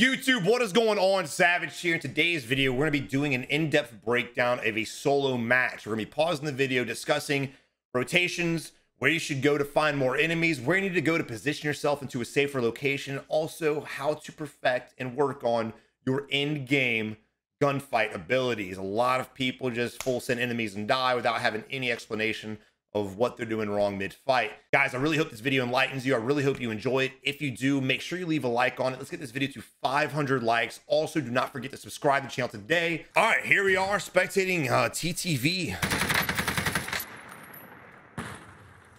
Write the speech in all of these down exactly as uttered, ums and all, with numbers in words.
YouTube, what is going on? Savage here. In today's video, we're going to be doing an in-depth breakdown of a solo match. We're going to be pausing the video, discussing rotations, where you should go to find more enemies, where you need to go to position yourself into a safer location, also how to perfect and work on your in-game gunfight abilities. A lot of people just full send enemies and die without having any explanation of what they're doing wrong mid-fight. Guys, I really hope this video enlightens you. I really hope you enjoy it. If you do, make sure you leave a like on it. Let's get this video to five hundred likes. Also, do not forget to subscribe to the channel today. All right, here we are spectating uh, T T V.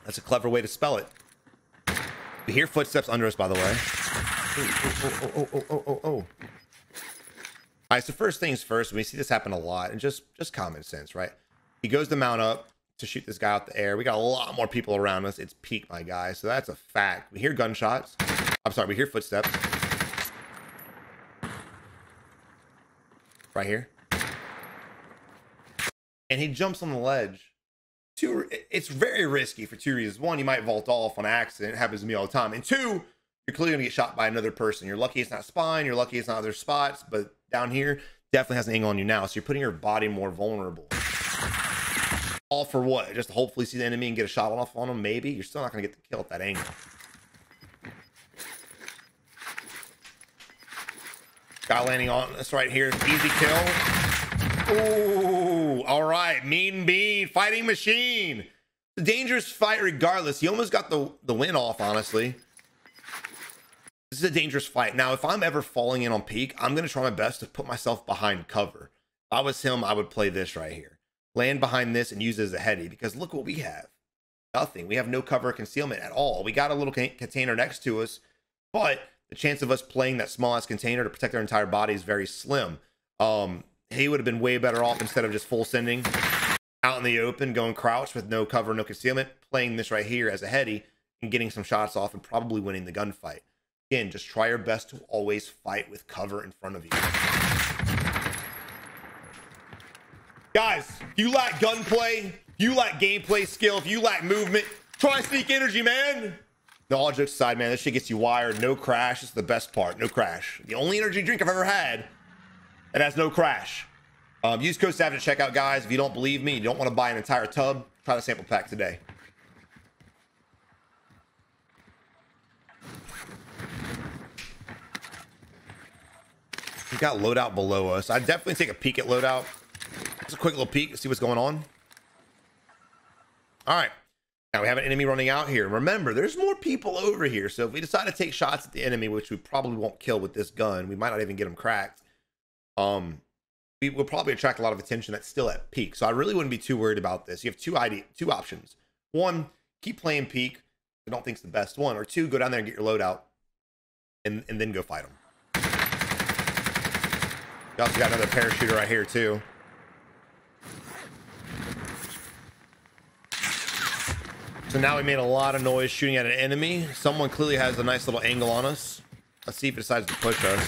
That's a clever way to spell it. We hear footsteps under us, by the way. Oh, oh, oh, oh, oh, oh, oh. All right, so first things first, we see this happen a lot, and just, just common sense, right? He goes to mount up to shoot this guy out the air. We got a lot more people around us. It's peak, my guy. So that's a fact. We hear gunshots. I'm sorry, we hear footsteps. Right here. And he jumps on the ledge. Two, it's very risky for two reasons. One, you might vault off on accident. It happens to me all the time. And two, you're clearly gonna get shot by another person. You're lucky it's not spine. You're lucky it's not other spots. But down here, definitely has an angle on you now. So you're putting your body more vulnerable. All for what? Just to hopefully see the enemy and get a shot off on them, maybe? You're still not going to get the kill at that angle. Guy landing on us right here. Easy kill. Ooh, all right. Mean Bean, fighting machine. It's a dangerous fight regardless. He almost got the, the win off, honestly. This is a dangerous fight. Now, if I'm ever falling in on peak, I'm going to try my best to put myself behind cover. If I was him, I would play this right here. Land behind this and use it as a heady, because look what we have. Nothing. We have no cover or concealment at all. We got a little container next to us, but the chance of us playing that small ass container to protect our entire body is very slim. Um, he would have been way better off instead of just full sending out in the open, going crouch with no cover, no concealment, playing this right here as a heady and getting some shots off and probably winning the gunfight. Again, just try your best to always fight with cover in front of you. Guys, you lack gunplay, you lack gameplay skill, if you lack movement, try Sneak Energy, man. No, all jokes aside, man, this shit gets you wired. No crash. It's the best part. No crash. The only energy drink I've ever had that has no crash. Um, use code SAVAGE at checkout, guys. If you don't believe me, you don't want to buy an entire tub, try the sample pack today. We got loadout below us. I'd definitely take a peek at loadout. A quick little peek to see what's going on. All right, now we have an enemy running out here. Remember, there's more people over here, so if we decide to take shots at the enemy, which we probably won't kill with this gun, we might not even get them cracked. Um, we will probably attract a lot of attention that's still at peak, so I really wouldn't be too worried about this. You have two idea, two options. One, keep playing peak. I don't think it's the best one. Or two, go down there and get your loadout, and and then go fight them. You also got another parachuter right here too. So now we made a lot of noise shooting at an enemy. Someone clearly has a nice little angle on us. Let's see if it decides to push us.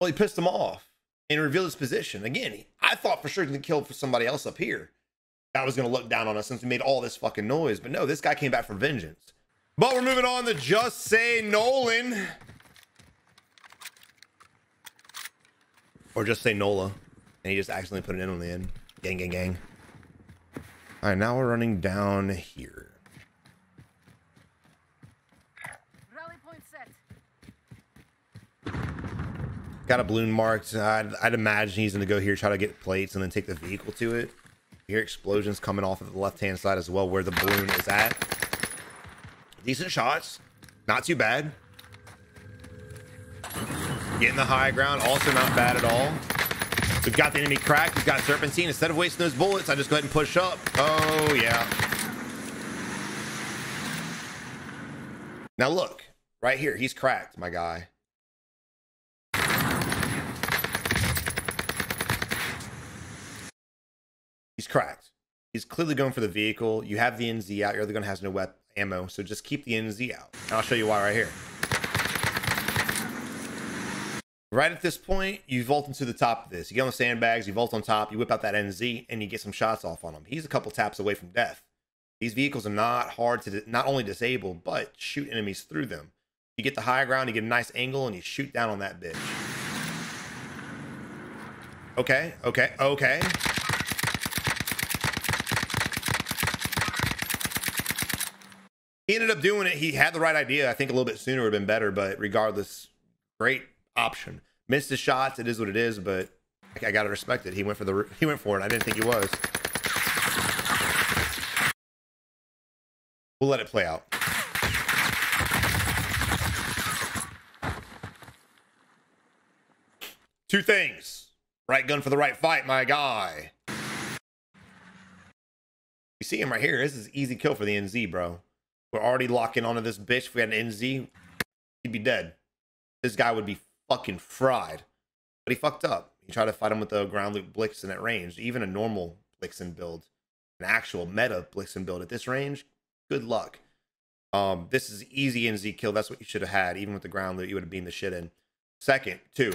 Well, he pissed them off and revealed his position. Again, I thought for sure he was gonna kill for somebody else up here. That was gonna look down on us since we made all this fucking noise. But no, this guy came back for vengeance. But we're moving on to Just Say Nolan. Or just say Nola, and he just accidentally put it in on the end. Gang, gang, gang. All right, now we're running down here. Rally point set. Got a balloon marked. I'd, I'd imagine he's going to go here, try to get plates, and then take the vehicle to it. You hear explosions coming off of the left-hand side as well, where the balloon is at. Decent shots. Not too bad. Getting the high ground, also not bad at all. We've got the enemy cracked. We've got serpentine. Instead of wasting those bullets, I just go ahead and push up. Oh, yeah. Now look, right here, he's cracked, my guy. He's cracked. He's clearly going for the vehicle. You have the N Z out. Your other gun has no weapon ammo, so just keep the N Z out. And I'll show you why right here. Right at this point, you vault into the top of this. You get on the sandbags, you vault on top, you whip out that N Z, and you get some shots off on him. He's a couple taps away from death. These vehicles are not hard to not only disable, but shoot enemies through them. You get the high ground, you get a nice angle, and you shoot down on that bitch. Okay, okay, okay. He ended up doing it. He had the right idea. I think a little bit sooner would have been better, but regardless, great option. Missed his shots. It is what it is, but I gotta respect it. He went for the he went for it. I didn't think he was. We'll let it play out. Two things. Right gun for the right fight, my guy. You see him right here. This is an easy kill for the N Z, bro. We're already locking onto this bitch. If we had an N Z, he'd be dead. This guy would be fucking fried, but he fucked up. He tried to fight him with the ground loop Blixen at range. Even a normal Blixen build, an actual meta Blixen build at this range, good luck. Um, this is easy N Z kill. That's what you should have had. Even with the ground loop, you would have beamed the shit in. Second, two.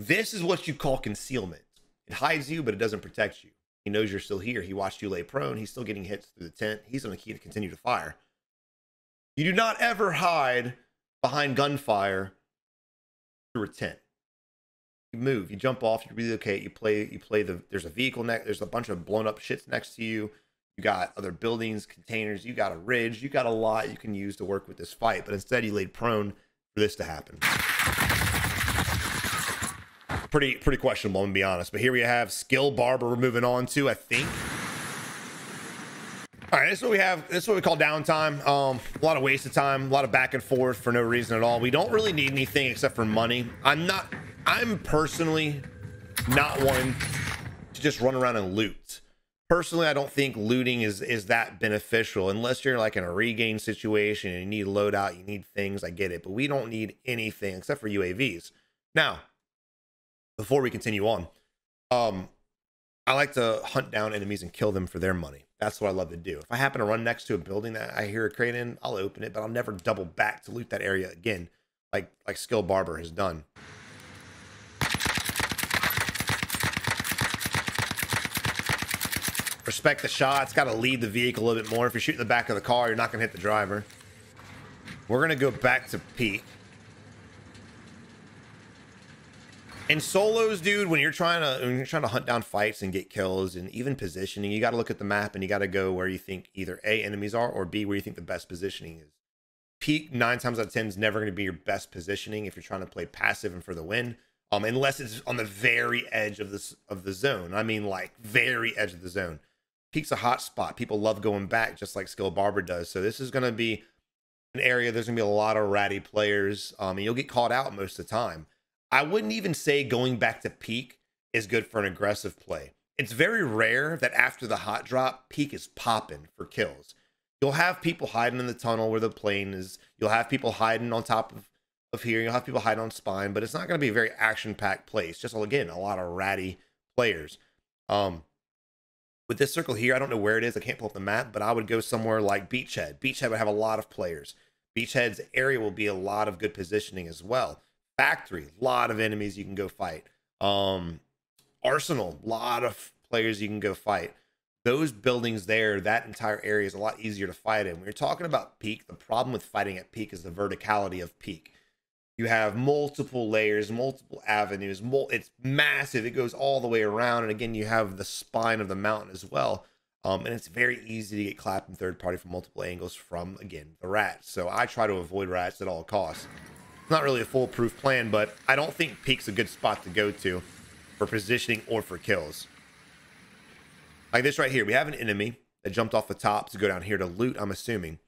This is what you call concealment. It hides you, but it doesn't protect you. He knows you're still here. He watched you lay prone. He's still getting hits through the tent. He's on the key to continue to fire. You do not ever hide behind gunfire through a tent. You move, you jump off, you relocate, you play, you play the, there's a vehicle next, there's a bunch of blown up shits next to you. You got other buildings, containers, you got a ridge, you got a lot you can use to work with this fight, but instead you laid prone for this to happen. Pretty, pretty questionable, I'm gonna be honest, but here we have Skill Barber we're moving on to, I think. All right, this is what we have. This is what we call downtime. Um, a lot of waste of time, a lot of back and forth for no reason at all. We don't really need anything except for money. I'm not, I'm personally not one to just run around and loot. Personally, I don't think looting is, is that beneficial unless you're like in a regain situation and you need loadout, you need things, I get it. But we don't need anything except for U A Vs. Now, before we continue on, um, I like to hunt down enemies and kill them for their money. That's what I love to do. If I happen to run next to a building that I hear a crate in, I'll open it, but I'll never double back to loot that area again, like like Skill Barber has done. Respect the shots. Got to lead the vehicle a little bit more. If you're shooting the back of the car, you're not going to hit the driver. We're going to go back to peak. And solos, dude, when you're trying to when you're trying to hunt down fights and get kills and even positioning, you got to look at the map and you got to go where you think either A, enemies are, or B, where you think the best positioning is. Peak nine times out of ten is never going to be your best positioning if you're trying to play passive and for the win, um, unless it's on the very edge of this of the zone. I mean, like very edge of the zone. Peak's a hot spot. People love going back, just like Skill Barber does. So this is going to be an area. There's going to be a lot of ratty players, um, and you'll get caught out most of the time. I wouldn't even say going back to peak is good for an aggressive play. It's very rare that after the hot drop, peak is popping for kills. You'll have people hiding in the tunnel where the plane is. You'll have people hiding on top of, of here. You'll have people hiding on spine, but it's not going to be a very action-packed play. It's just, again, a lot of ratty players. Um, with this circle here, I don't know where it is. I can't pull up the map, but I would go somewhere like Beachhead. Beachhead would have a lot of players. Beachhead's area will be a lot of good positioning as well. Factory, a lot of enemies you can go fight. Um, Arsenal, a lot of players you can go fight. Those buildings there, that entire area is a lot easier to fight in. When you're talking about peak, the problem with fighting at peak is the verticality of peak. You have multiple layers, multiple avenues. Mul it's massive. It goes all the way around. And again, you have the spine of the mountain as well. Um, and it's very easy to get clapped in third party from multiple angles from, again, the rats. So I try to avoid rats at all costs. Not really a foolproof plan, but I don't think peak's a good spot to go to for positioning or for kills. Like this right here, we have an enemy that jumped off the top to go down here to loot, I'm assuming.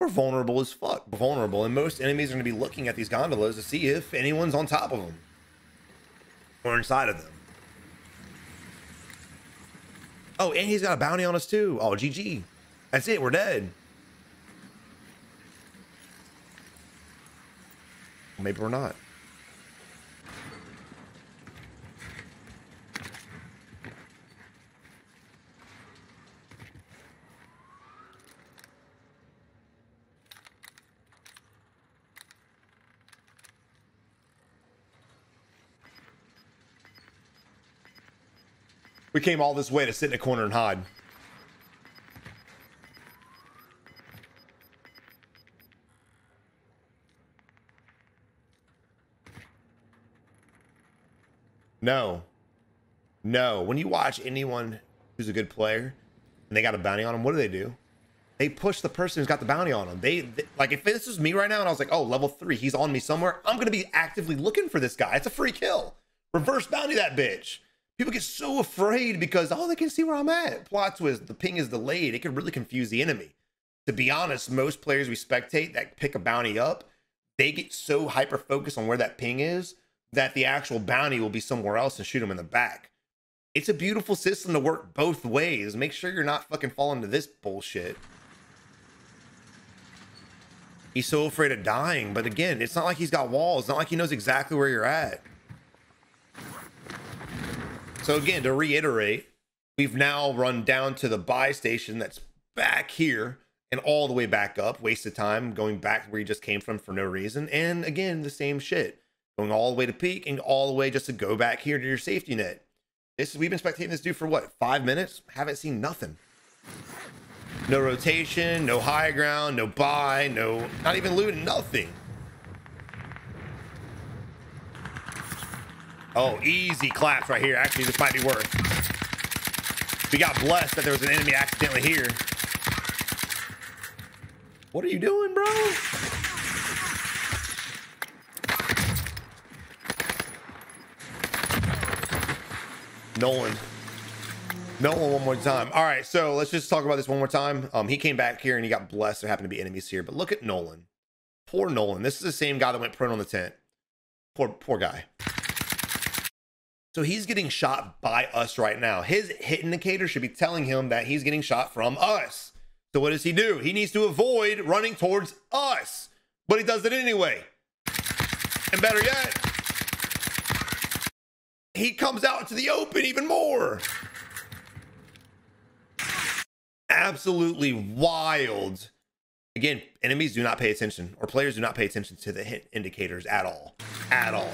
We're vulnerable as fuck. Vulnerable, and most enemies are going to be looking at these gondolas to see if anyone's on top of them or inside of them. Oh, and he's got a bounty on us too. Oh, G G. That's it. We're dead. Maybe we're not. We came all this way to sit in a corner and hide. No. No. When you watch anyone who's a good player and they got a bounty on them, what do they do? They push the person who's got the bounty on them. They, they like, if this was me right now and I was like, oh, level three, he's on me somewhere, I'm going to be actively looking for this guy. It's a free kill. Reverse bounty that bitch. People get so afraid because, oh, they can see where I'm at. Plot twist, the ping is delayed. It can really confuse the enemy. To be honest, most players we spectate that pick a bounty up, they get so hyper-focused on where that ping is that the actual bounty will be somewhere else and shoot them in the back. It's a beautiful system to work both ways. Make sure you're not fucking falling to this bullshit. He's so afraid of dying, but again, it's not like he's got walls. It's not like he knows exactly where you're at. So again, to reiterate, we've now run down to the buy station that's back here and all the way back up. Waste of time going back where you just came from for no reason. And again, the same shit. Going all the way to peak and all the way just to go back here to your safety net. This, we've been spectating this dude for what, five minutes? Haven't seen nothing. No rotation, no high ground, no buy, no, not even loot, nothing. Oh, easy claps right here. Actually, this might be worth. We got blessed that there was an enemy accidentally here. What are you doing, bro? Nolan. Nolan one more time. All right, so let's just talk about this one more time. Um, he came back here and he got blessed. There happened to be enemies here, but look at Nolan. Poor Nolan. This is the same guy that went prone on the tent. Poor, poor guy. So he's getting shot by us right now. His hit indicator should be telling him that he's getting shot from us. So what does he do? He needs to avoid running towards us, but he does it anyway. And better yet, he comes out to the open even more. Absolutely wild. Again, enemies do not pay attention, or players do not pay attention to the hit indicators at all. At all.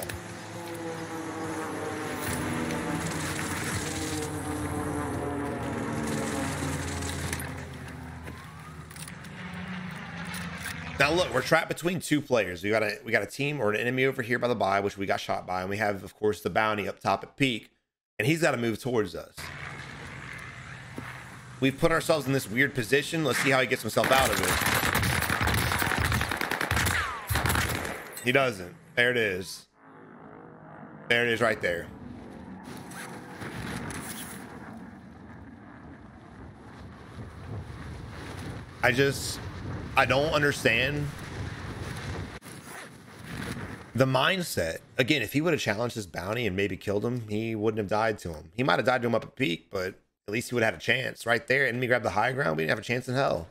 Now look, we're trapped between two players. We got a we got a team or an enemy over here by the buy, which we got shot by, and we have, of course, the bounty up top at peak, and he's got to move towards us. We've put ourselves in this weird position. Let's see how he gets himself out of it. He doesn't. There it is. There it is right there. I just... I don't understand the mindset. Again, if he would have challenged this bounty and maybe killed him, he wouldn't have died to him. He might have died to him up at peak, but at least he would have had a chance right there. And me grab the high ground. We didn't have a chance in hell.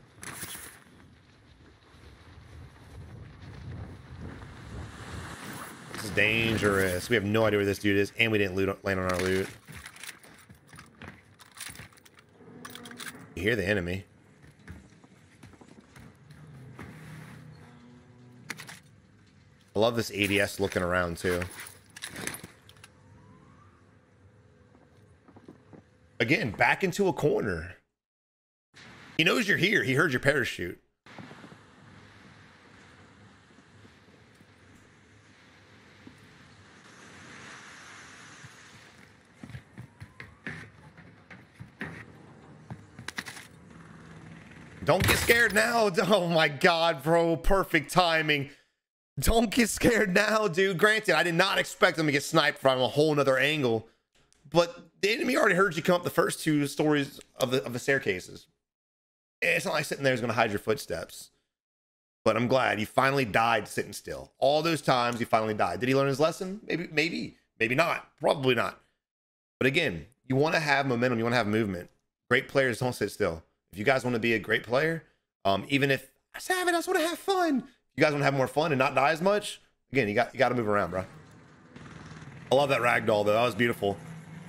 This is dangerous. We have no idea where this dude is, and we didn't loot, land on our loot. You hear the enemy. I love this A D S looking around too. Again, back into a corner. He knows you're here. He heard your parachute. Don't get scared now. Oh my God, bro. Perfect timing. Don't get scared now, dude. Granted, I did not expect them to get sniped from a whole nother angle, but the enemy already heard you come up the first two stories of the, of the staircases. It's not like sitting there is going to hide your footsteps, but I'm glad you finally died sitting still. All those times you finally died. Did he learn his lesson? Maybe, maybe, maybe not. Probably not. But again, you want to have momentum. You want to have movement. Great players don't sit still. If you guys want to be a great player, um, even if I Savage, I just want to have fun. You guys want to have more fun and not die as much? Again, you got you got to move around, bro. I love that ragdoll, though. That was beautiful.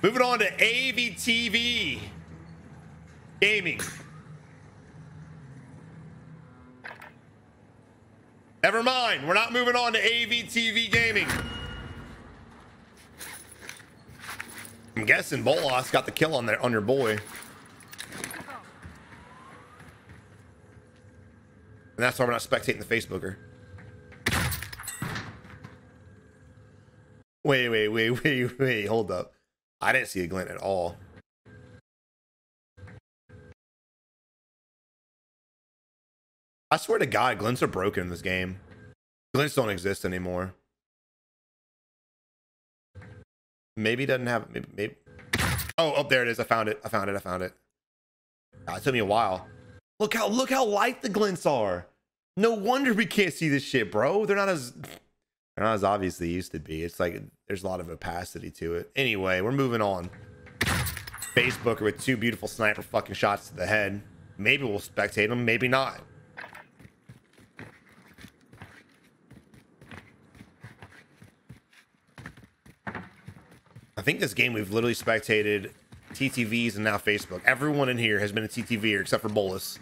Moving on to A V T V Gaming. Never mind. We're not moving on to A V T V Gaming. I'm guessing Bolas got the kill on their on your boy. And that's why we're not spectating the Facebooker. Wait, wait, wait, wait, wait, hold up. I didn't see a glint at all. I swear to God, glints are broken in this game. Glints don't exist anymore. Maybe doesn't have, maybe, maybe. Oh, up oh, there it is. I found it. I found it. I found it. God, it took me a while. Look how, look how light the glints are. No wonder we can't see this shit, bro. They're not as, they're not as obvious they used to be. It's like, there's a lot of opacity to it. Anyway, we're moving on. Facebooker with two beautiful sniper fucking shots to the head. Maybe we'll spectate him. Maybe not. I think this game we've literally spectated T T Vs and now Facebook. Everyone in here has been a T T V'er except for Bolas.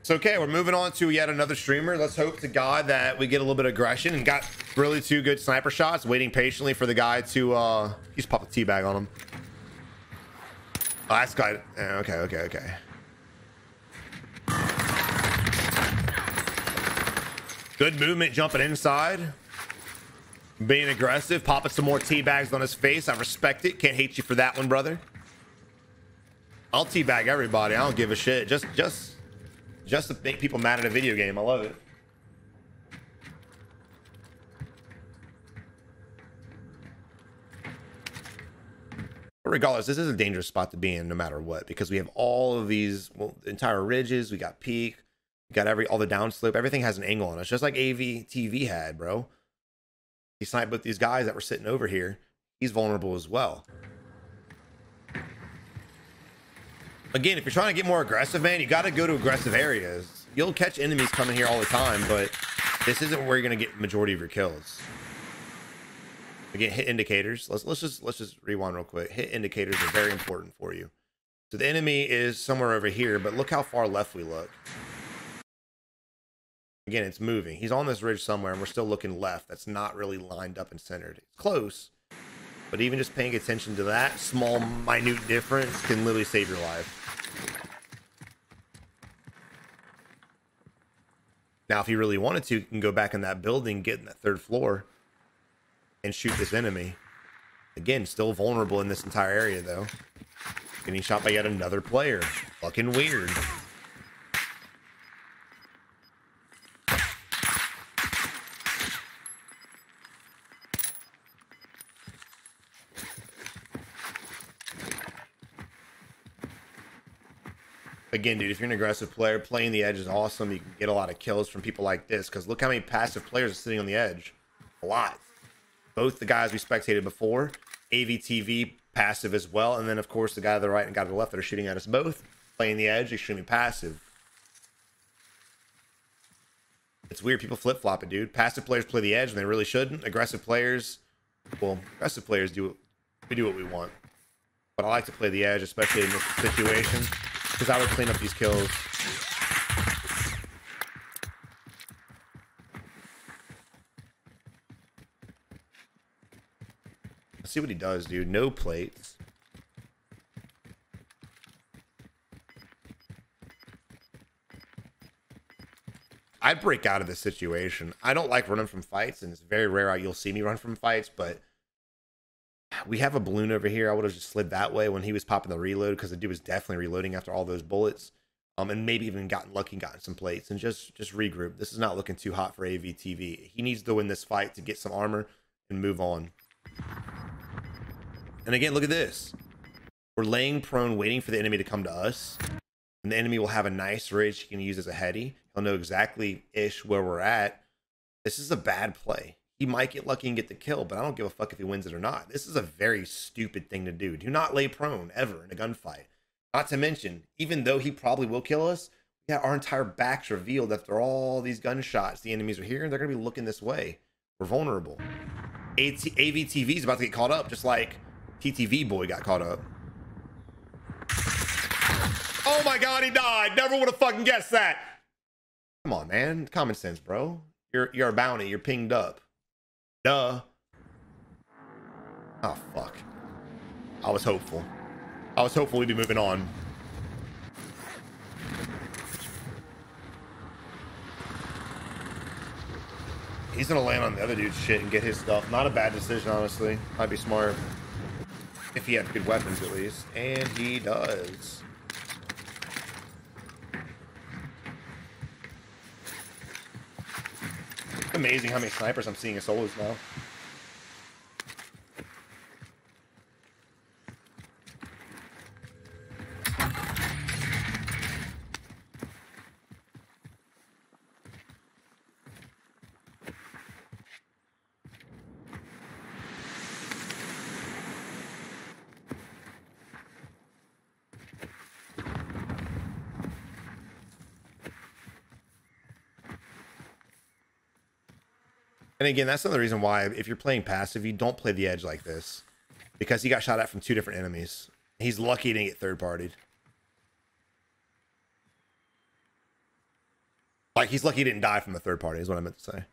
It's okay. We're moving on to yet another streamer. Let's hope to God that we get a little bit of aggression. And got really two good sniper shots. Waiting patiently for the guy to uh, just pop a teabag on him. Oh, that's got okay, okay, okay. Good movement, jumping inside, being aggressive, popping some more tea bags on his face. I respect it. Can't hate you for that one, brother. I'll teabag everybody. I don't give a shit. Just, just, just to make people mad at a video game. I love it. But regardless, this is a dangerous spot to be in no matter what, because we have all of these well, entire ridges. We got peak, we got every all the downslope. Everything has an angle on us, just like A V T V had, bro. He sniped both these guys that were sitting over here. He's vulnerable as well. Again, if you're trying to get more aggressive, man, you got to go to aggressive areas. You'll catch enemies coming here all the time, but this isn't where you're going to get the majority of your kills. Again, hit indicators. Let's let's just let's just rewind real quick. Hit indicators are very important for you. So the enemy is somewhere over here, but look how far left we look. Again, it's moving. He's on this ridge somewhere, and we're still looking left. That's not really lined up and centered. It's close, but even just paying attention to that small, minute difference can literally save your life. Now, if you really wanted to, you can go back in that building, get in that third floor, and shoot this enemy. Again, still vulnerable in this entire area though. Getting shot by yet another player. Fucking weird. Again, dude, if you're an aggressive player, playing the edge is awesome. You can get a lot of kills from people like this, because look how many passive players are sitting on the edge. A lot. Both the guys we spectated before, A V T V passive as well, and then of course the guy to the right and guy to the left that are shooting at us both, playing the edge, extremely passive. It's weird, people flip-flop it, dude. Passive players play the edge when they really shouldn't. Aggressive players, well, aggressive players do we do what we want, but I like to play the edge, especially in this situation, because I would clean up these kills. See what he does, dude. No plates. I break out of this situation. I don't like running from fights, and it's very rare you'll see me run from fights, but we have a balloon over here. I would have just slid that way when he was popping the reload, because the dude was definitely reloading after all those bullets, um, and maybe even gotten lucky and gotten some plates, and just, just regroup. This is not looking too hot for A V T V. He needs to win this fight to get some armor and move on. And again, look at this. We're laying prone, waiting for the enemy to come to us. And the enemy will have a nice ridge he can use as a heady. He'll know exactly-ish where we're at. This is a bad play. He might get lucky and get the kill, but I don't give a fuck if he wins it or not. This is a very stupid thing to do. Do not lay prone ever in a gunfight. Not to mention, even though he probably will kill us, we got our entire backs revealed after all these gunshots. The enemies are here, and they're going to be looking this way. We're vulnerable. A V T V is about to get caught up, just like T T V boy got caught up. Oh my god, he died. Never would have fucking guessed that. Come on, man. Common sense, bro. You're you're a bounty. You're pinged up. Duh. Oh fuck. I was hopeful. I was hopeful we'd be moving on. He's gonna land on the other dude's shit and get his stuff. Not a bad decision, honestly. I'd be smart. If he had good weapons, at least. And he does. It's amazing how many snipers I'm seeing in solos now. And again, that's another reason why if you're playing passive, you don't play the edge like this, because he got shot at from two different enemies. He's lucky he didn't get third-partied. Like, he's lucky he didn't die from the third party is what I meant to say.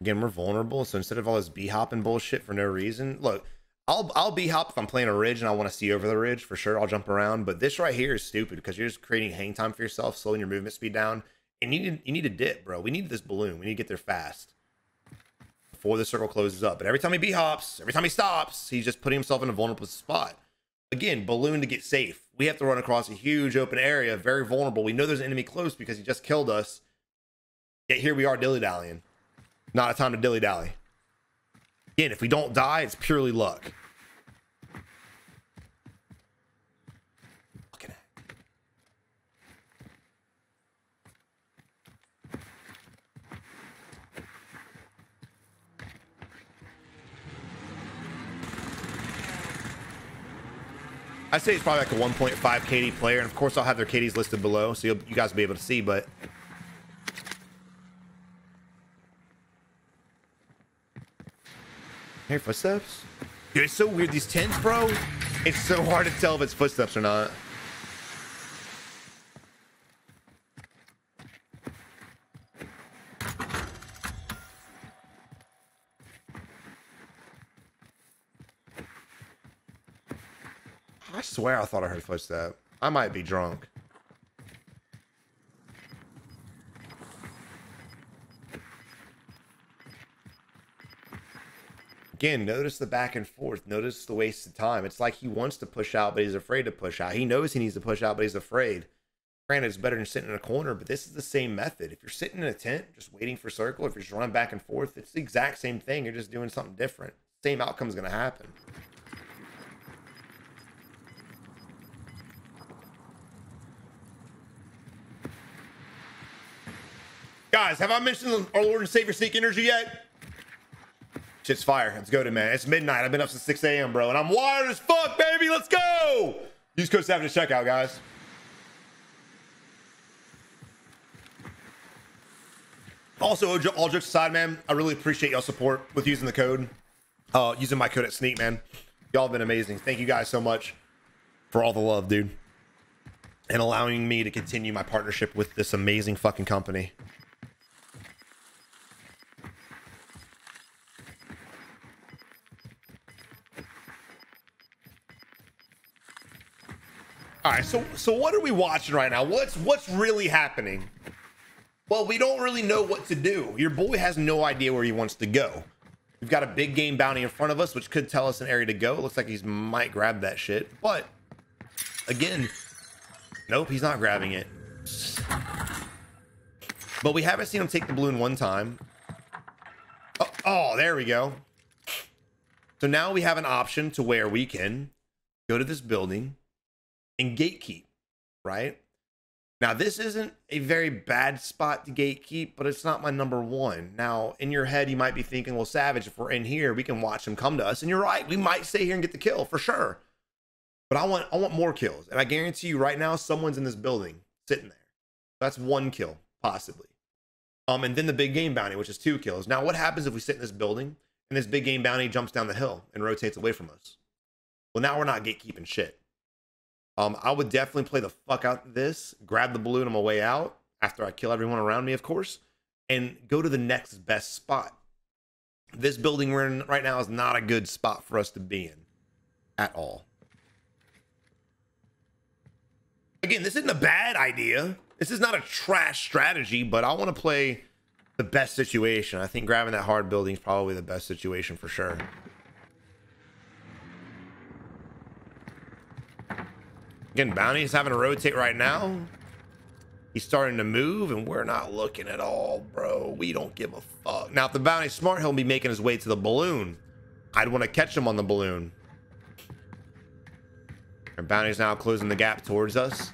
Again, we're vulnerable, so instead of all this b-hopping bullshit for no reason, look, I'll I'll b-hop if I'm playing a ridge and I want to see over the ridge for sure. I'll jump around, but this right here is stupid because you're just creating hang time for yourself, slowing your movement speed down. And you need you need a dip, bro. We need this balloon. We need to get there fast before the circle closes up. But every time he b-hops, every time he stops, he's just putting himself in a vulnerable spot. Again, balloon to get safe. We have to run across a huge open area, very vulnerable. We know there's an enemy close because he just killed us. Yet here we are dilly-dallying. Not a time to dilly-dally. Again, if we don't die, it's purely luck. Fucking heck. I'd say it's probably like a one point five K D player, and of course I'll have their K Ds listed below, so you'll, you guys will be able to see, but... Hear footsteps? Dude, it's so weird. These tents, bro. It's so hard to tell if it's footsteps or not. I swear I thought I heard footsteps. I might be drunk. Again, notice the back and forth. Notice the waste of time. It's like he wants to push out, but he's afraid to push out. He knows he needs to push out, but he's afraid. Granted, it's better than sitting in a corner, but this is the same method. If you're sitting in a tent, just waiting for circle, if you're just running back and forth, it's the exact same thing. You're just doing something different. Same outcome's going to happen. Guys, have I mentioned our Lord and Savior Sneak Energy yet? Shit's fire. Let's go to man. It's midnight. I've been up since six A M, bro, and I'm wired as fuck, baby. Let's go. Use code Savage at checkout, guys. Also, all jokes aside, man, I really appreciate y'all support with using the code, uh, using my code at Sneak, man. Y'all have been amazing. Thank you guys so much for all the love, dude, and allowing me to continue my partnership with this amazing fucking company. All right, so so what are we watching right now? What's what's really happening? Well, we don't really know what to do. Your boy has no idea where he wants to go. We've got a big game bounty in front of us, which could tell us an area to go. It looks like he might grab that shit, but again, nope, he's not grabbing it. But we haven't seen him take the balloon one time. Oh, oh, there we go. So now we have an option to where we can go to this building and gatekeep, right? Now, this isn't a very bad spot to gatekeep, but it's not my number one. Now, in your head, you might be thinking, well, Savage, if we're in here, we can watch him come to us. And you're right. We might stay here and get the kill for sure. But I want I want more kills. And I guarantee you right now, someone's in this building sitting there. That's one kill, possibly. Um, and then the big game bounty, which is two kills. Now, what happens if we sit in this building and this big game bounty jumps down the hill and rotates away from us? Well, now we're not gatekeeping shit. Um, I would definitely play the fuck out of this, grab the balloon on my way out, after I kill everyone around me, of course, and go to the next best spot. This building we're in right now is not a good spot for us to be in at all. Again, this isn't a bad idea. This is not a trash strategy, but I want to play the best situation. I think grabbing that hard building is probably the best situation for sure. Again, Bounty is having to rotate right now. He's starting to move, and we're not looking at all, bro. We don't give a fuck. Now, if the bounty's smart, he'll be making his way to the balloon. I'd want to catch him on the balloon. Our bounty's now closing the gap towards us.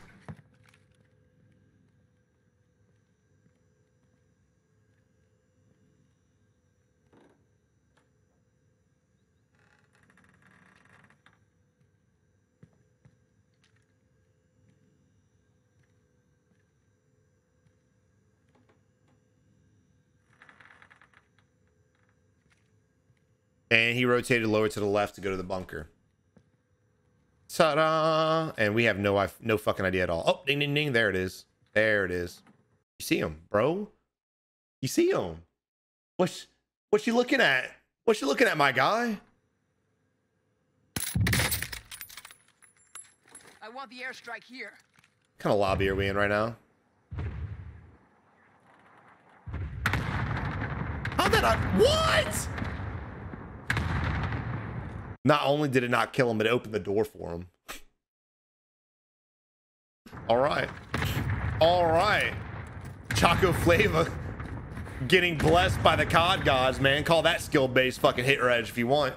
And he rotated lower to the left to go to the bunker. Ta-da! And we have no no fucking idea at all. Oh, ding, ding, ding. There it is. There it is. You see him, bro? You see him? What's, what you looking at? What you looking at, my guy? I want the airstrike here. What kind of lobby are we in right now? How did I... What? Not only did it not kill him, but it opened the door for him. All right. All right. Choco Flava getting blessed by the C O D gods, man. Call that skill-based fucking hit or edge if you want.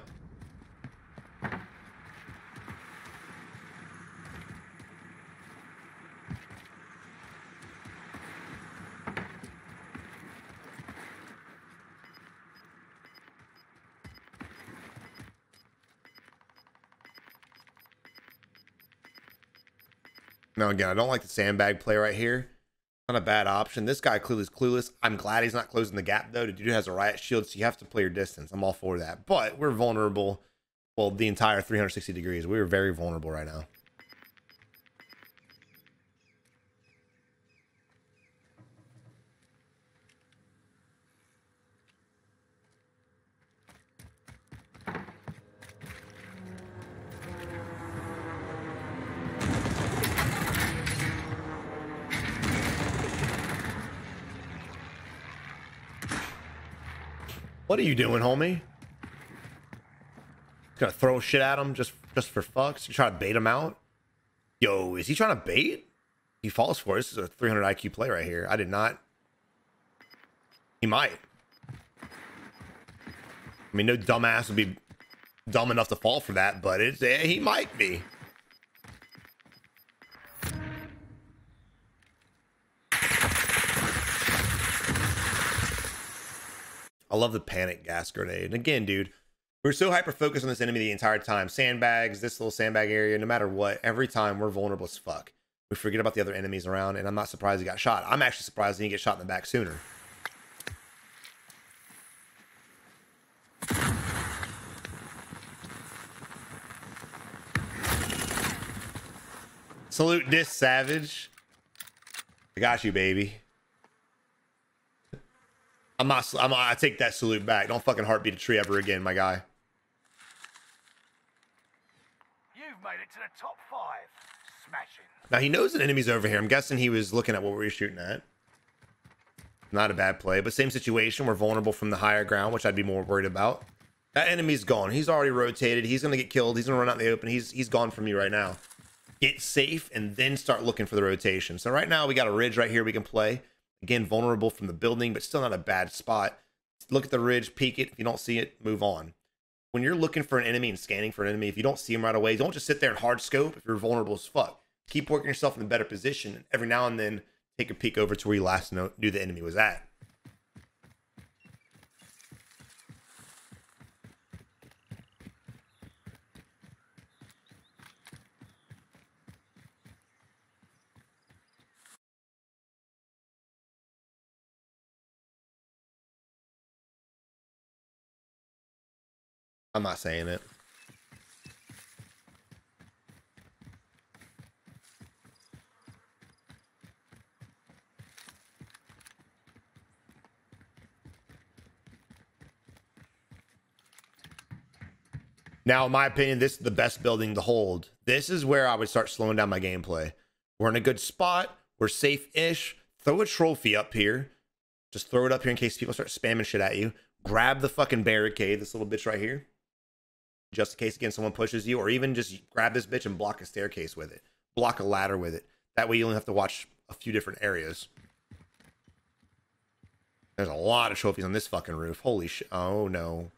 Now, again, I don't like the sandbag play right here. Not a bad option. This guy clearly is clueless. I'm glad he's not closing the gap, though. The dude has a riot shield, so you have to play your distance. I'm all for that. But we're vulnerable. Well, the entire three hundred sixty degrees. We are very vulnerable right now. What are you doing, homie? Gonna throw shit at him just just for fucks? You try to bait him out? Yo, is he trying to bait? He falls for it. This is a three hundred I Q play right here. I did not. He might. I mean, no dumbass would be dumb enough to fall for that, but it's eh, he might be. I love the panic gas grenade. And again, dude, we're so hyper-focused on this enemy the entire time. Sandbags, this little sandbag area, no matter what, every time we're vulnerable as fuck. We forget about the other enemies around, and I'm not surprised he got shot. I'm actually surprised he didn't get shot in the back sooner. Salute Dis Savage. I got you, baby. I'm not, I'm not, I take that salute back. Don't fucking heartbeat a tree ever again, my guy. You've made it to the top five. Smashing. Now he knows an enemy's over here. I'm guessing he was looking at what we were shooting at. Not a bad play, but same situation. We're vulnerable from the higher ground, which I'd be more worried about. That enemy's gone. He's already rotated. He's going to get killed. He's going to run out in the open. He's, he's gone from you right now. Get safe and then start looking for the rotation. So right now we got a ridge right here we can play. Again, vulnerable from the building, but still not a bad spot. Look at the ridge, peek it. If you don't see it, move on. When you're looking for an enemy and scanning for an enemy, if you don't see him right away, don't just sit there and hard scope if you're vulnerable as fuck. Keep working yourself in a better position, and every now and then take a peek over to where you last knew the enemy was at. I'm not saying it. Now, in my opinion, this is the best building to hold. This is where I would start slowing down my gameplay. We're in a good spot. We're safe-ish. Throw a trophy up here. Just throw it up here in case people start spamming shit at you. Grab the fucking barricade, this little bitch right here. Just in case, again, someone pushes you. Or even just grab this bitch and block a staircase with it. Block a ladder with it. That way you only have to watch a few different areas. There's a lot of trophies on this fucking roof. Holy shit. Oh, no.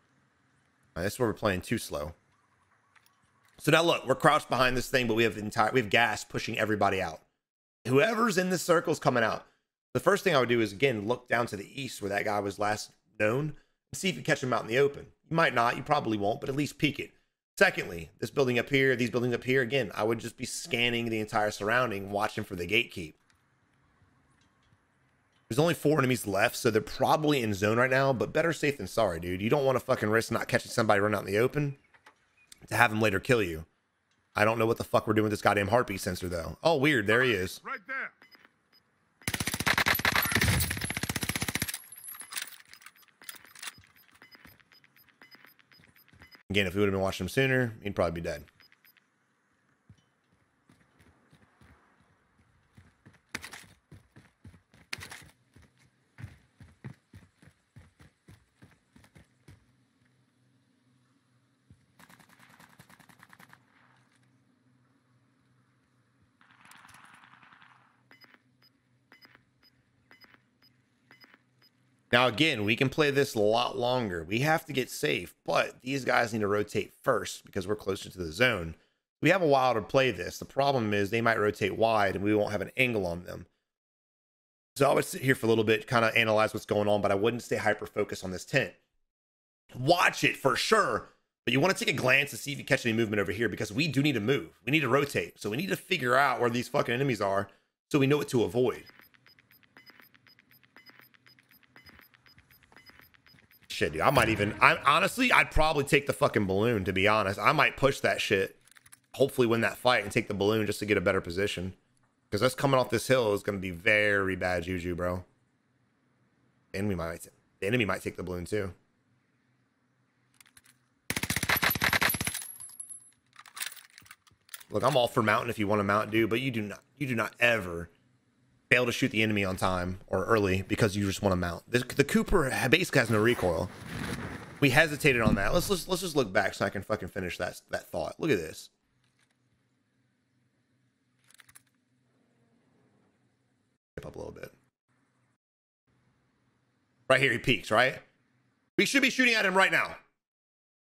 Right, this is where we're playing too slow. So now look, we're crouched behind this thing, but we have entire we have gas pushing everybody out. Whoever's in this circle is coming out. The first thing I would do is, again, look down to the east where that guy was last known and see if you catch him out in the open. You might not, you probably won't, but at least peek it. Secondly, this building up here, these buildings up here, again, I would just be scanning the entire surrounding, watching for the gatekeep. There's only four enemies left, so they're probably in zone right now, but better safe than sorry, dude. You don't want to fucking risk not catching somebody running out in the open to have him later kill you. I don't know what the fuck we're doing with this goddamn heartbeat sensor, though. Oh, weird. There he is. Right there. Again, if we would have been watching him sooner, he'd probably be dead. Now, again, we can play this a lot longer. We have to get safe, but these guys need to rotate first because we're closer to the zone. We have a while to play this. The problem is they might rotate wide and we won't have an angle on them. So I would sit here for a little bit, kind of analyze what's going on, but I wouldn't stay hyper-focused on this tent. Watch it for sure, but you want to take a glance to see if you catch any movement over here because we do need to move. We need to rotate. So we need to figure out where these fucking enemies are so we know what to avoid. Shit, dude. I might even, I honestly, I'd probably take the fucking balloon, to be honest. I might push that shit, hopefully win that fight and take the balloon just to get a better position. Because us coming off this hill is going to be very bad juju, bro. And we might, the enemy might take the balloon too. Look, I'm all for mountain if you want to mount, dude, but you do not, you do not ever fail to shoot the enemy on time or early because you just want to mount. The, the Cooper basically has no recoil. We hesitated on that. Let's, let's let's just look back so I can fucking finish that that thought. Look at this. Skip up a little bit. Right here, he peeks. Right. We should be shooting at him right now,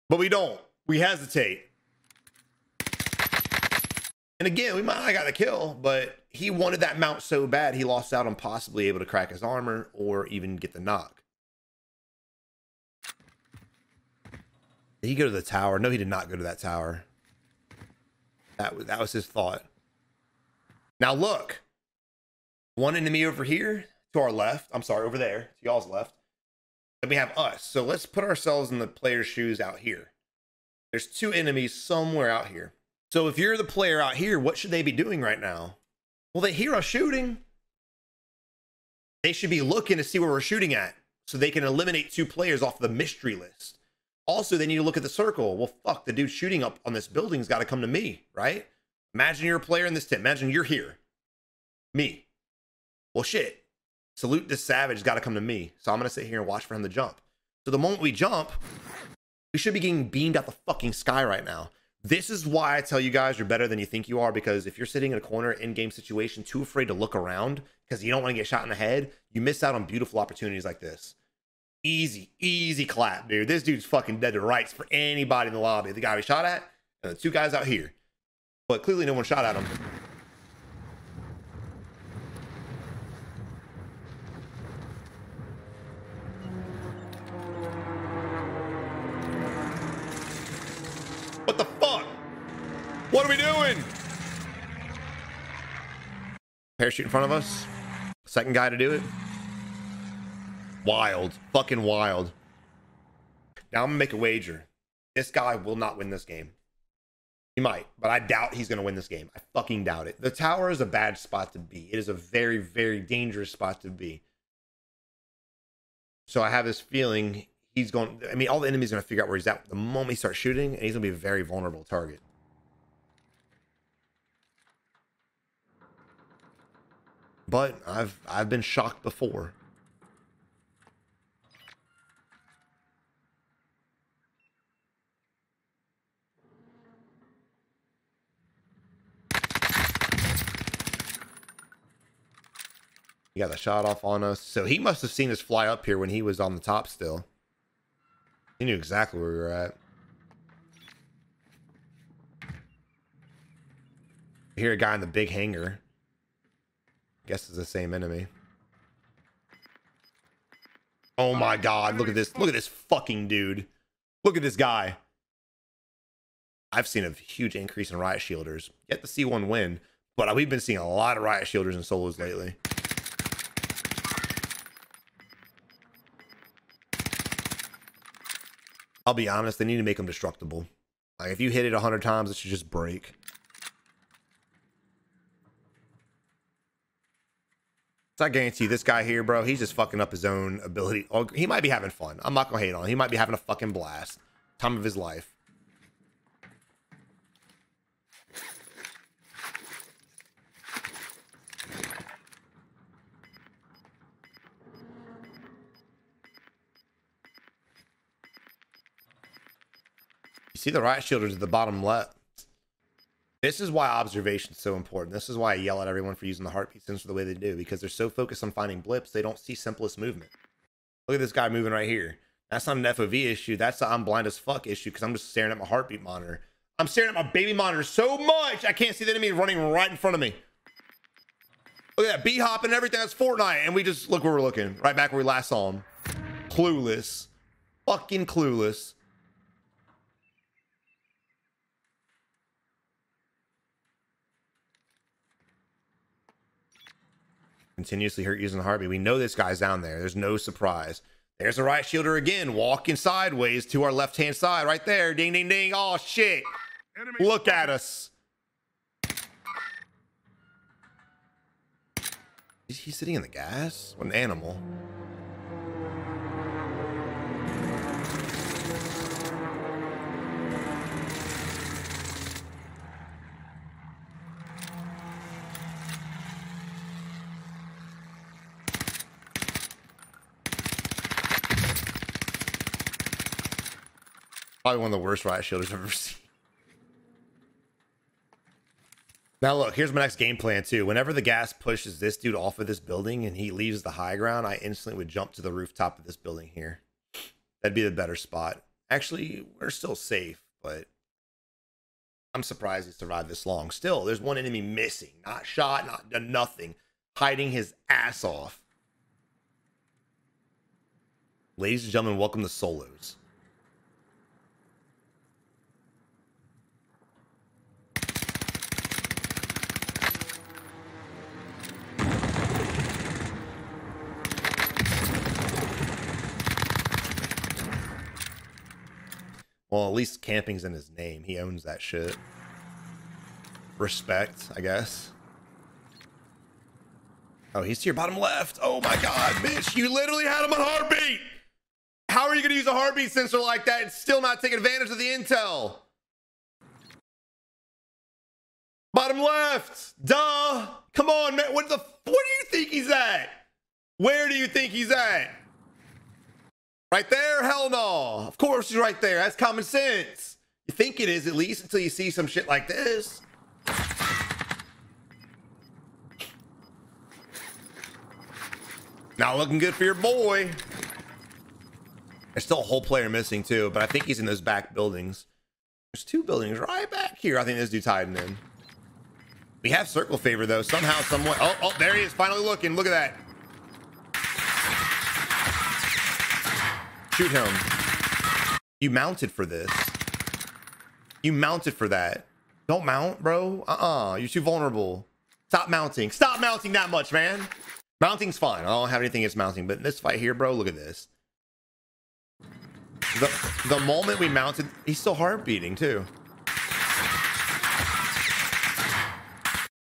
but we don't. We hesitate. And again, we might not have got the kill, but he wanted that mount so bad, he lost out on possibly able to crack his armor or even get the knock. Did he go to the tower? No, he did not go to that tower. That was, that was his thought. Now look, one enemy over here to our left. I'm sorry, over there to y'all's left. And we have us. So let's put ourselves in the player's shoes out here. There's two enemies somewhere out here. So if you're the player out here, what should they be doing right now? Well, they hear us shooting. They should be looking to see where we're shooting at so they can eliminate two players off the mystery list. Also, they need to look at the circle. Well, fuck, the dude shooting up on this building's got to come to me, right? Imagine you're a player in this tent. Imagine you're here. Me. Well, shit. Salute Dis Savage's got to come to me. So I'm going to sit here and watch for him to jump. So the moment we jump, we should be getting beamed out the fucking sky right now. This is why I tell you guys you're better than you think you are, because if you're sitting in a corner in-game situation, too afraid to look around because you don't want to get shot in the head, you miss out on beautiful opportunities like this. Easy, easy clap, dude. This dude's fucking dead to rights for anybody in the lobby. The guy we shot at and the two guys out here. But clearly no one shot at him. What are we doing? Parachute in front of us. Second guy to do it. Wild. Fucking wild. Now I'm going to make a wager. This guy will not win this game. He might, but I doubt he's going to win this game. I fucking doubt it. The tower is a bad spot to be. It is a very, very dangerous spot to be. So I have this feeling he's going... I mean, all the enemies are going to figure out where he's at the moment he starts shooting, and he's going to be a very vulnerable target. But I've, I've been shocked before. He got the shot off on us. So he must have seen us fly up here when he was on the top still. He knew exactly where we were at. I hear a guy in the big hangar. Guess it's the same enemy. Oh my god, look at this. Look at this fucking dude. Look at this guy. I've seen a huge increase in riot shielders. Yet to see one win, but we've been seeing a lot of riot shielders and solos lately. I'll be honest, they need to make them destructible. Like, if you hit it a hundred times, it should just break. So I guarantee you, this guy here, bro, he's just fucking up his own ability. Oh, he might be having fun. I'm not gonna hate on him. He might be having a fucking blast. Time of his life. See the riot shielders at the bottom left. This is why observation is so important. This is why I yell at everyone for using the heartbeat sensor the way they do, because they're so focused on finding blips, they don't see simplest movement. Look at this guy moving right here. That's not an F O V issue. That's the I'm blind as fuck issue, because I'm just staring at my heartbeat monitor. I'm staring at my baby monitor so much, I can't see the enemy running right in front of me. Look at that B-hop and everything. That's Fortnite. And we just look where we're looking. Right back where we last saw him. Clueless. Fucking clueless. Continuously hurt using the heartbeat. We know this guy's down there. There's no surprise. There's a riot shielder again, walking sideways to our left-hand side right there. Ding, ding, ding. Oh, shit. Enemy. Look at us. Is he sitting in the gas? What an animal. Probably one of the worst riot shielders I've ever seen. Now look, here's my next game plan too. Whenever the gas pushes this dude off of this building and he leaves the high ground, I instantly would jump to the rooftop of this building here. That'd be the better spot. Actually, we're still safe, but I'm surprised he survived this long. Still, there's one enemy missing. Not shot, not done nothing. Hiding his ass off. Ladies and gentlemen, welcome to solos. Well, at least camping's in his name. He owns that shit. Respect, I guess. Oh, he's to your bottom left. Oh my god, bitch, you literally had him on heartbeat. How are you gonna use a heartbeat sensor like that and still not take advantage of the intel? Bottom left, duh. Come on, man, what the, where do you think he's at? Where do you think he's at? Right there? Hell no. Of course he's right there. That's common sense. You think it is, at least, until you see some shit like this. Not looking good for your boy. There's still a whole player missing, too, but I think he's in those back buildings. There's two buildings right back here. I think this dude's hiding in. We have circle favor, though. Somehow, somewhat. Oh, oh, there he is. Finally looking. Look at that. Shoot him. You mounted for this. You mounted for that. Don't mount, bro. Uh-uh. You're too vulnerable. Stop mounting. Stop mounting that much, man. Mounting's fine. I don't have anything against mounting, but in this fight here, bro, look at this. The, the moment we mounted, he's still heart beating too.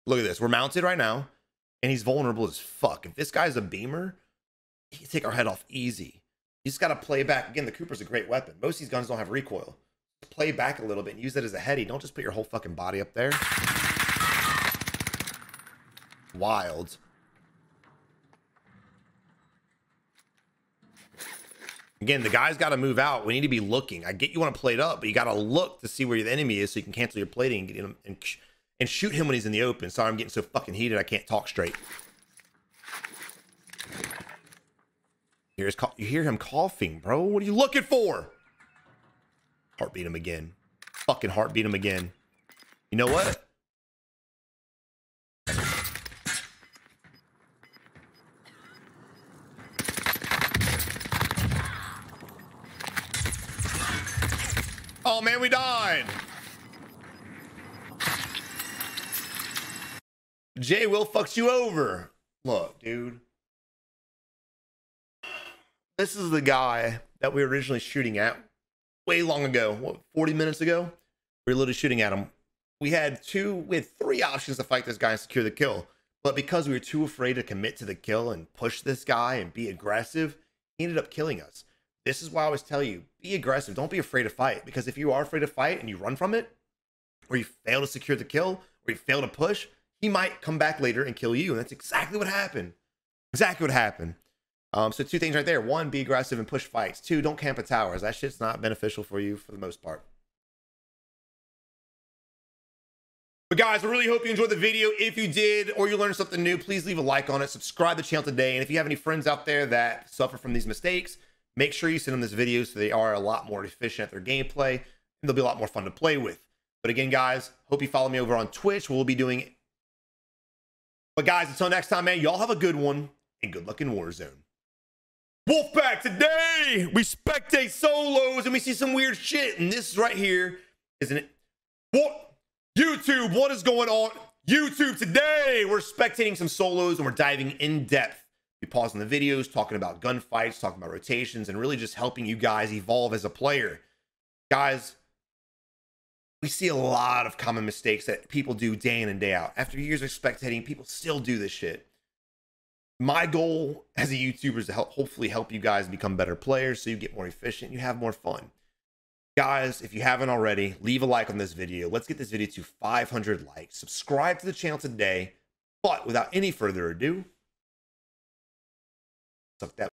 Look at this. We're mounted right now, and he's vulnerable as fuck. If this guy's a beamer, he can take our head off easy. You just got to play back. Again, the Cooper's a great weapon. Most of these guns don't have recoil. Play back a little bit and use that as a heady. Don't just put your whole fucking body up there. Wild. Again, the guy's got to move out. We need to be looking. I get you want to plate up, but you got to look to see where the enemy is so you can cancel your plating and get him and, and shoot him when he's in the open. Sorry, I'm getting so fucking heated I can't talk straight. Here's you hear him coughing, bro. What are you looking for? Heartbeat him again. Fucking heartbeat him again. You know what? Oh man, we died. J-Will fucks you over. Look, dude. This is the guy that we were originally shooting at way long ago. What, forty minutes ago? We were literally shooting at him. We had two, we had three options to fight this guy and secure the kill. But because we were too afraid to commit to the kill and push this guy and be aggressive, he ended up killing us. This is why I always tell you, be aggressive. Don't be afraid to fight. Because if you are afraid to fight and you run from it, or you fail to secure the kill, or you fail to push, he might come back later and kill you. And that's exactly what happened. Exactly what happened. Um, so two things right there. One, be aggressive and push fights. Two, don't camp at towers. That shit's not beneficial for you for the most part. But guys, I really hope you enjoyed the video. If you did or you learned something new, please leave a like on it. Subscribe to the channel today. And if you have any friends out there that suffer from these mistakes, make sure you send them this video so they are a lot more efficient at their gameplay. And they'll be a lot more fun to play with. But again, guys, hope you follow me over on Twitch. We'll be doing it. But guys, until next time, man, y'all have a good one. And good luck in Warzone. Wolfpack, today we spectate solos and we see some weird shit. And this right here, isn't it? What? YouTube, what is going on? YouTube, today we're spectating some solos and we're diving in depth. We pause on the videos, talking about gunfights, talking about rotations, and really just helping you guys evolve as a player. Guys, we see a lot of common mistakes that people do day in and day out. After years of spectating, people still do this shit. My goal as a YouTuber is to help, hopefully help you guys become better players so you get more efficient, you have more fun. Guys, if you haven't already, leave a like on this video. Let's get this video to five hundred likes. Subscribe to the channel today. But without any further ado, suck that.